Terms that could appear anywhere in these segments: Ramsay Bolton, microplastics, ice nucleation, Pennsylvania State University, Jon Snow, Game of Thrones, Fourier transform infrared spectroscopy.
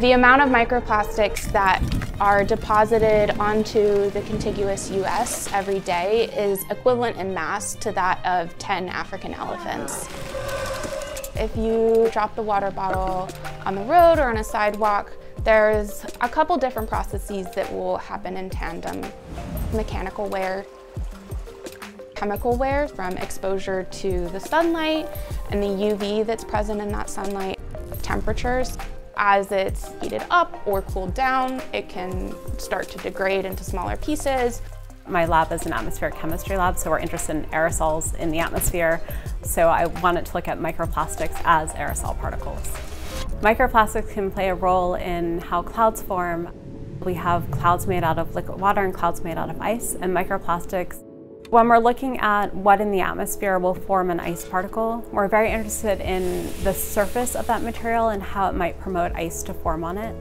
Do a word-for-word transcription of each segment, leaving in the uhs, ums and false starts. The amount of microplastics that are deposited onto the contiguous U S every day is equivalent in mass to that of ten African elephants. If you drop the water bottle on the road or on a sidewalk, there's a couple different processes that will happen in tandem. Mechanical wear, chemical wear from exposure to the sunlight and the U V that's present in that sunlight, temperatures. As it's heated up or cooled down, it can start to degrade into smaller pieces. My lab is an atmospheric chemistry lab, so we're interested in aerosols in the atmosphere. So I wanted to look at microplastics as aerosol particles. Microplastics can play a role in how clouds form. We have clouds made out of liquid water and clouds made out of ice and microplastics. When we're looking at what in the atmosphere will form an ice particle, we're very interested in the surface of that material and how it might promote ice to form on it.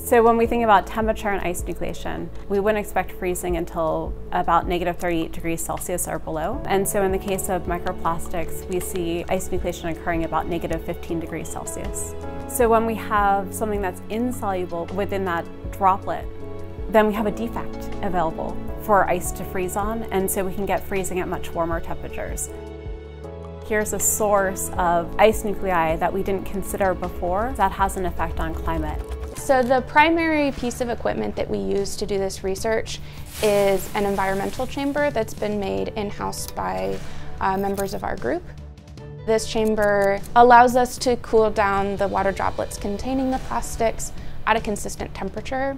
So when we think about temperature and ice nucleation, we wouldn't expect freezing until about negative thirty-eight degrees Celsius or below. And so in the case of microplastics, we see ice nucleation occurring about negative fifteen degrees Celsius. So when we have something that's insoluble within that droplet, then we have a defect available for ice to freeze on, and so we can get freezing at much warmer temperatures. Here's a source of ice nuclei that we didn't consider before that has an effect on climate. So the primary piece of equipment that we use to do this research is an environmental chamber that's been made in-house by uh, members of our group. This chamber allows us to cool down the water droplets containing the plastics at a consistent temperature.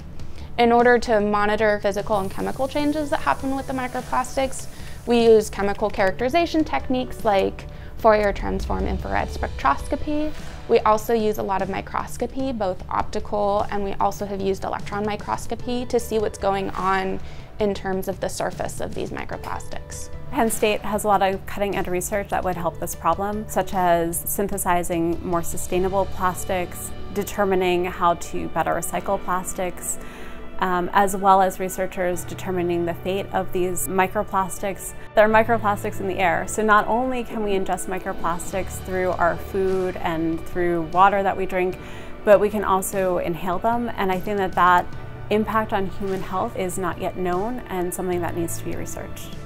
In order to monitor physical and chemical changes that happen with the microplastics, we use chemical characterization techniques like Fourier transform infrared spectroscopy. We also use a lot of microscopy, both optical, and we also have used electron microscopy to see what's going on in terms of the surface of these microplastics. Penn State has a lot of cutting-edge research that would help this problem, such as synthesizing more sustainable plastics, determining how to better recycle plastics, Um, as well as researchers determining the fate of these microplastics. There are microplastics in the air, so not only can we ingest microplastics through our food and through water that we drink, but we can also inhale them, and I think that that impact on human health is not yet known and something that needs to be researched.